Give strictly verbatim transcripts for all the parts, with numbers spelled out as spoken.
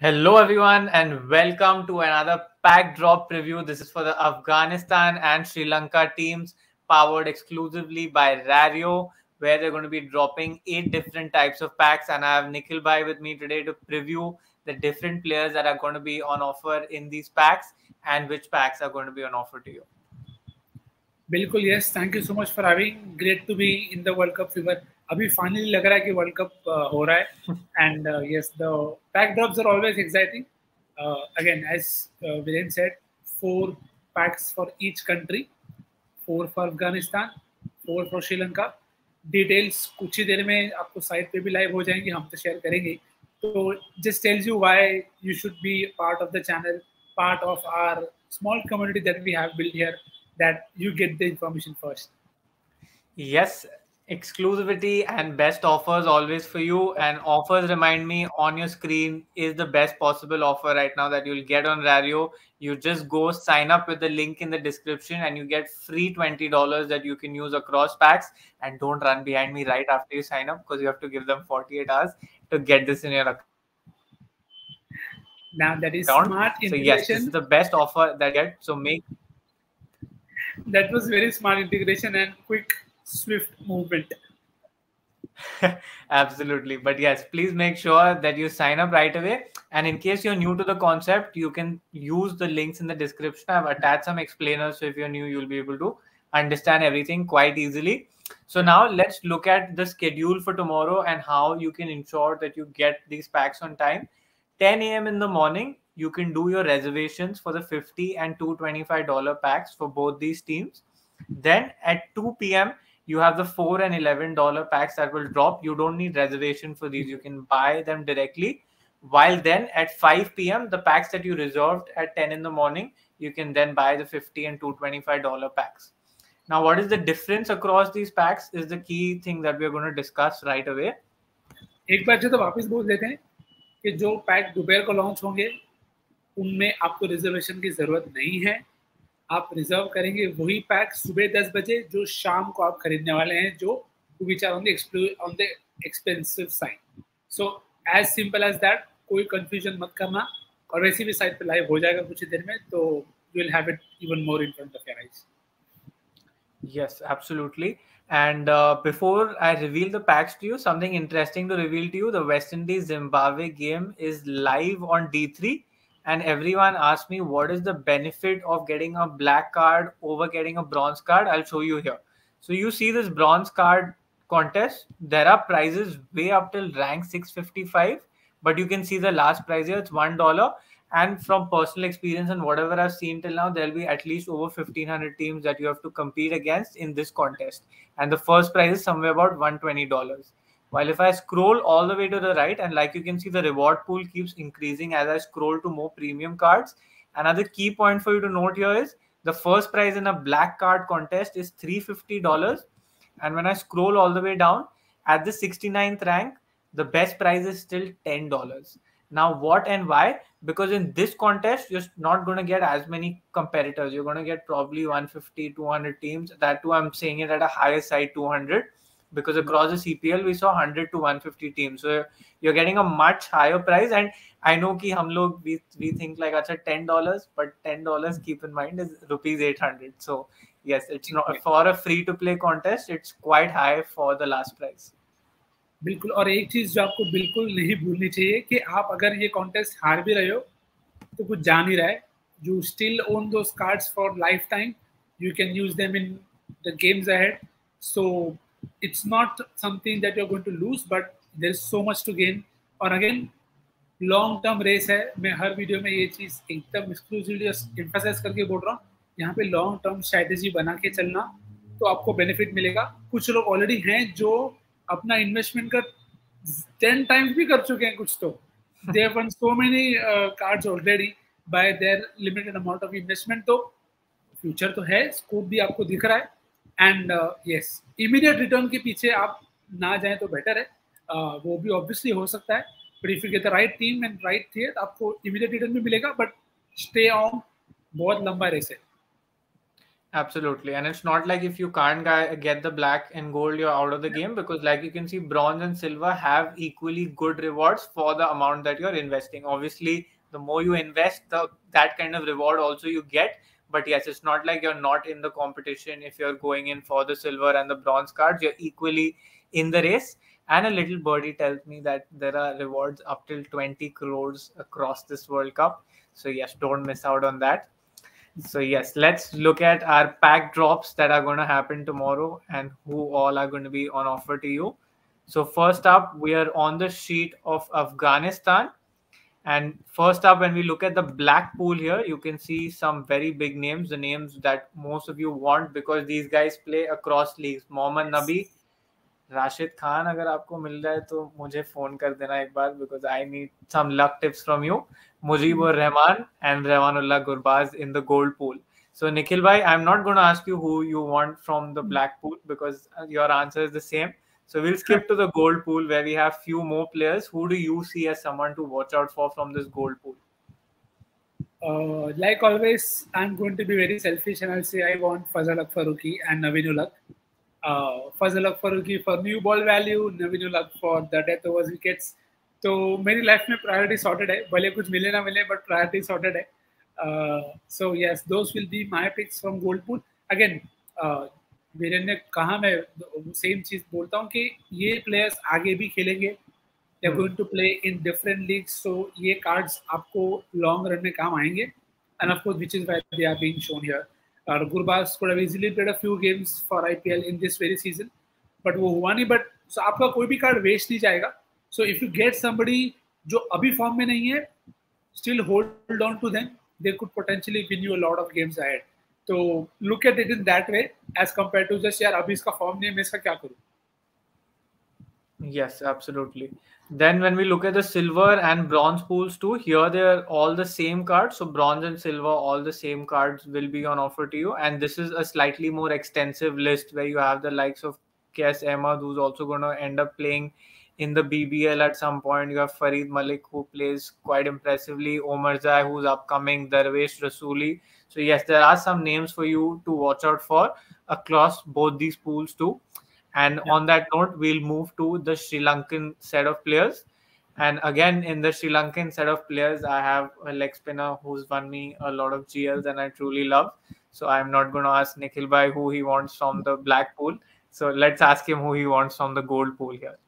Hello everyone and welcome to another pack drop preview. This is for the Afghanistan and Sri Lanka teams, powered exclusively by Rario, where they're going to be dropping eight different types of packs, and I have Nikhil Bhai with me today to preview the different players that are going to be on offer in these packs and which packs are going to be on offer to you. Bilkul, yes, thank you so much for having. Great to be in the World Cup fever. Abhi finally lag raha hai ki World Cup uh, ho raha hai. And uh, yes, the pack drops are always exciting. Uh, again, as uh, Viren said, four packs for each country, four for Afghanistan, four for Sri Lanka. Details kuch hi der mein aapko site pe bhi live ho jayenge, hum to share karenge. So just tells you why you should be part of the channel, part of our small community that we have built here, that you get the information first. Yes. Exclusivity and best offers always for you, and offers, remind me, on your screen is the best possible offer right now that you'll get on Rario. You just go sign up with the link in the description and you get free twenty dollars that you can use across packs. And don't run behind me right after you sign up, because you have to give them forty-eight hours to get this in your account. Now that is smart information. So yes, this is the best offer that you get. So make that was very smart integration and quick swift movement. Absolutely. But yes, please make sure that you sign up right away. And in case you're new to the concept, you can use the links in the description. I've attached some explainers, so if you're new, you'll be able to understand everything quite easily. So now let's look at the schedule for tomorrow and how you can ensure that you get these packs on time. ten A M in the morning, you can do your reservations for the fifty and two twenty-five dollar packs for both these teams. Then at two P M, you have the four and eleven dollar packs that will drop. You don't need reservation for these. You can buy them directly. While then at five P M, the packs that you reserved at ten in the morning, you can then buy the fifty and two twenty-five dollar packs. Now, what is the difference across these packs is the key thing that we're going to discuss right away. एक बार जो तो वापस बोल देते हैं कि जो pack दोपहर को लॉन्च होंगे, उनमें आपको रिजर्वेशन की जरूरत नहीं है. आप रिजर्व करेंगे वही पैक सुबह दस बजे जो शाम को आप खरीदने वाले हैं, जो which are on the on the expensive side. So as simple as that, कोई कंफ्यूजन मत करना. और वैसे भी साइट पे लाइव हो जाएगा कुछ ही देर में, तो you will have it even more in front of your eyes. Yes, absolutely. And uh, before I reveal the packs to you, something interesting to reveal to you. The West Indies Zimbabwe game is live on D three. And everyone asked me, what is the benefit of getting a black card over getting a bronze card? I'll show you here. So you see this bronze card contest. There are prizes way up till rank six fifty-five. But you can see the last prize here. It's one dollar. And from personal experience and whatever I've seen till now, there'll be at least over fifteen hundred teams that you have to compete against in this contest. And the first prize is somewhere about one hundred twenty dollars. While if I scroll all the way to the right, and like you can see, the reward pool keeps increasing as I scroll to more premium cards. Another key point for you to note here is the first prize in a black card contest is three hundred fifty dollars. And when I scroll all the way down, at the sixty-ninth rank, the best prize is still ten dollars. Now, what and why? Because in this contest, you're not going to get as many competitors. You're going to get probably one fifty, two hundred teams. That too, I'm saying it at a higher side, two hundred. Because across the C P L, we saw one hundred to one fifty teams. So you're getting a much higher price. And I know ki hum log, we, we think like, achha, ten dollars, but ten dollars, keep in mind, is rupees eight hundred. So yes, it's not for a free-to-play contest. It's quite high for the last price. बिल्कुल. और एक चीज जो आपको बिल्कुल नहीं भूलनी चाहिए कि आप अगर ये contest हार भी रहे हो, तो कुछ जा नहीं रहा है. You still own those cards for lifetime. You can use them in the games ahead. So it's not something that you're going to lose, but there's so much to gain. And again, long-term race है. मैं हर video में ये चीज एकदम exclusively emphasize करके बोल रहा हूँ. यहाँ पे long-term strategy बना के चलना, तो आपको benefit मिलेगा. कुछ लोग already हैं जो अपना इन्वेस्टमेंट का ten टाइम्स भी कर चुके हैं कुछ, तो they have won so many cards already by their limited amount of investment. तो फ्यूचर तो है, स्कोप भी आपको दिख रहा है. एंड यस, इमीडिएट रिटर्न के पीछे आप ना जाएं तो बेटर है. uh, वो भी ऑब्वियसली हो सकता है, but if you get the right team and right there, आपको इमीडिएट रिटर्न भी मिलेगा. बट स्टे ऑन, बहुत लंबा रेस है. Absolutely. And it's not like if you can't get the black and gold, you're out of the game, because like you can see, bronze and silver have equally good rewards for the amount that you're investing. Obviously, the more you invest, the that kind of reward also you get. But yes, it's not like you're not in the competition. If you're going in for the silver and the bronze cards, you're equally in the race. And a little birdie tells me that there are rewards up till twenty crores across this World Cup. So yes, don't miss out on that. So yes, let's look at our pack drops that are going to happen tomorrow and who all are going to be on offer to you. So first up, we are on the sheet of Afghanistan. And first up, when we look at the black pool here, you can see some very big names, the names that most of you want, because these guys play across leagues. Mohammad Nabi, Rashid Khan, agar aapko mil raha hai, to mujhe phone kar dena ek baar, because I need some luck tips from you. Mujibur Rahman and Rewanullah Gurbaz in the gold pool. So Nikhil bhai, I'm not going to ask you who you want from the black pool because your answer is the same. So we'll skip to the gold pool where we have few more players. Who do you see as someone to watch out for from this gold pool? Uh, like always, I'm going to be very selfish and I'll say I want Fazalhaq Farooqi and Naveen-ul-Haq. Uh, Fazalhaq Farooqi for new ball value, Naveen-ul-Haq for the death over wickets. So, my life is priority sorted. I don't get but priority sorted. Uh, so, yes, those will be my picks from gold pool. Again, uh, Viren ne kaha main same चीज बोलता हूं कि ये players आगे भी खेलेंगे. They're going to play in different leagues, so ये cards आपको long run में काम आएंगे. And of course, which is why they are being shown here. Uh, Gurbaz could have easily played a few games for I P L in this very season, but वो हुआ नहीं. But so आपका कोई भी card waste नहीं जाएगा. So if you get somebody जो अभी form में नहीं है, still hold on to them. They could potentially win you a lot of games ahead. So look at it in that way as compared to just, yaar, abhi iska form nahi hai, main iska kya karu? Yes, absolutely. Then when we look at the silver and bronze pools too, here they are all the same cards. So bronze and silver, all the same cards will be on offer to you. And this is a slightly more extensive list where you have the likes of K S Emad, who's also going to end up playing in the B B L at some point. You have Fareed Malik, who plays quite impressively. Omar Zai, who's upcoming. Darvesh Rasuli. So yes, there are some names for you to watch out for across both these pools too. And yeah. On that note, we'll move to the Sri Lankan set of players. And again, in the Sri Lankan set of players, I have Alex Pina, who's won me a lot of G Ls and I truly love. So I'm not going to ask Nikhil bhai who he wants from the black pool. So let's ask him who he wants from the gold pool here.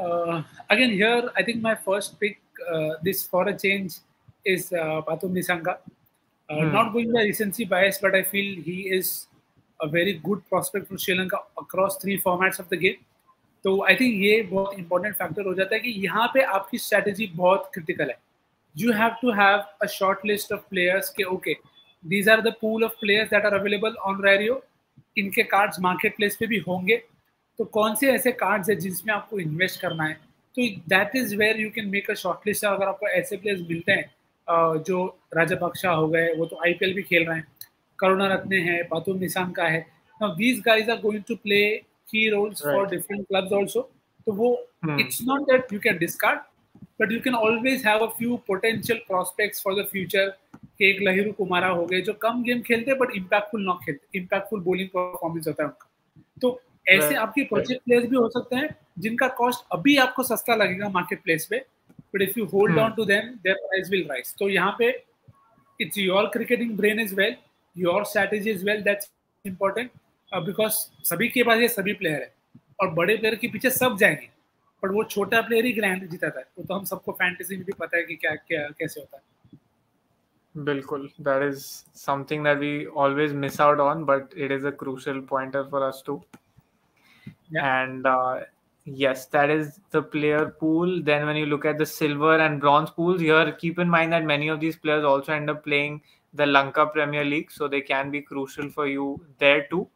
Uh, again, here, I think my first pick, uh, this for a change, is uh, Pathum Nissanka. Uh, hmm. Not going by recency bias, but I feel he is a very good prospect for Sri Lanka across three formats of the game. So I think this is a very important factor that your strategy is very critical. है. You have to have a short list of players. Ke, okay, these are the pool of players that are available on Rario. Inke cards marketplace पे भी होंगे. So, which are those cards that you have to invest in? So, that is where you can make a shortlist. If you get such players, जो Rajabaksha हो गए, वो तो I P L भी खेल रहे हैं, करुणारत्ने हैं, पातुम निसांका है. Now these guys are going to play key roles right. for different clubs also. So वो, hmm. it's not that you can discard, but you can always have a few potential prospects for the future. कि एक लहिरू कुमारा हो गए, जो कम game खेलते but impactful ना खेलते, impactful bowling performance होता है उनका. तो ऐसे right. आपके project players भी हो सकते हैं, जिनका cost अभी आपको सस्ता लगेगा marketplace पे. But if you hold hmm. on to them, their price will rise. So here, it's your cricketing brain as well, your strategy as well. That's important uh, because सभी के पास ये सभी player है और बड़े player के पीछे सब जाएंगे, पर वो छोटा player ही grand जीता था. वो तो हम सबको fantasy में भी पता है कि क्या क्या कैसे होता है. बिल्कुल, that is something that we always miss out on, but it is a crucial pointer for us too. Yeah. And. Uh, Yes, that is the player pool. Then when you look at the silver and bronze pools here, keep in mind that many of these players also end up playing the Lanka Premier League. So they can be crucial for you there too.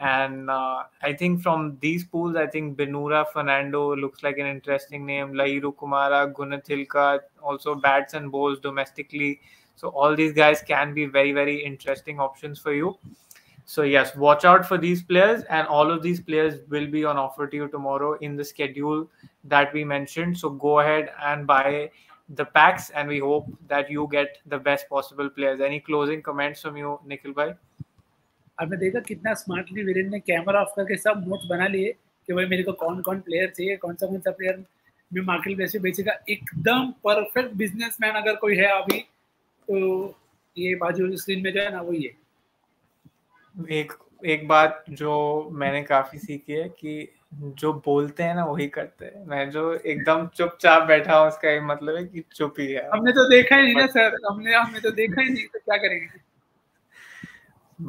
And uh, I think from these pools, I think Binura Fernando looks like an interesting name. Lahiru Kumara, Gunathilaka, also bats and bowls domestically. So all these guys can be very, very interesting options for you. So yes, watch out for these players, and all of these players will be on offer to you tomorrow in the schedule that we mentioned. So go ahead and buy the packs, and we hope that you get the best possible players. Any closing comments from you, Nikhil bhai? आपने देखा कितना smartly Viren ने camera off करके सब notes बना लिए कि भाई मेरे को कौन कौन प्लेयर चाहिए, कौन सा कौन सा प्लेयर मैं मार्केट वैसे बेचेगा। एकदम परफेक्ट बिजनेसमैन अगर कोई है अभी तो ये बाजू स्क्रीन में जो है ना वही है। एक एक बात जो मैंने काफी सीखी है कि जो बोलते हैं ना वही करते हैं। मैं जो एकदम चुपचाप बैठा हूँ उसका एक मतलब है कि चुप ही है। हमने तो देखा ही नहीं ना सर, हमने हमने तो देखा ही नहीं तो क्या करेंगे।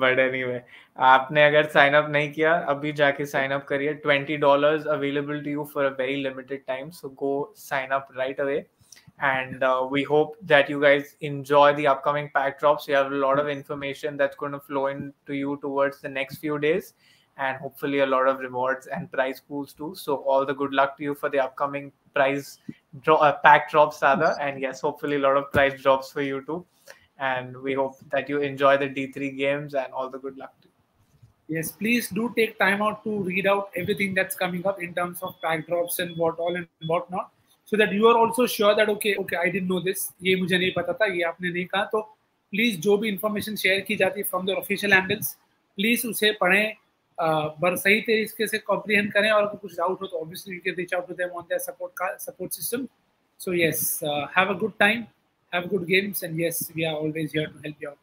बट एनीवे, आपने अगर साइन अप नहीं किया अभी जाके साइन अप करिए। Twenty dollars available to you for a very limited time, so go sign up right away. And uh, we hope that you guys enjoy the upcoming pack drops. We have a lot of information that's going to flow in to you towards the next few days, and hopefully a lot of rewards and prize pools too. So all the good luck to you for the upcoming prize draw, uh, pack drops, Sada. And yes, hopefully a lot of prize drops for you too. And we hope that you enjoy the D three games and all the good luck to you. Yes, please do take time out to read out everything that's coming up in terms of pack drops and what all and what not. So that you are also sure that okay okay I didn't know this, ये मुझे नहीं पता था, ये आपने नहीं कहा। तो प्लीज़ जो भी इंफॉर्मेशन शेयर की जाती है from the official handles please उसे पढ़ें, बर सही तरीके से कॉम्प्रीहेंड करें, और अगर कुछ डाउट हो तो obviously you can reach out to them on their support support system. So yes, have a good time, have good games, and yes we are always here to help you out.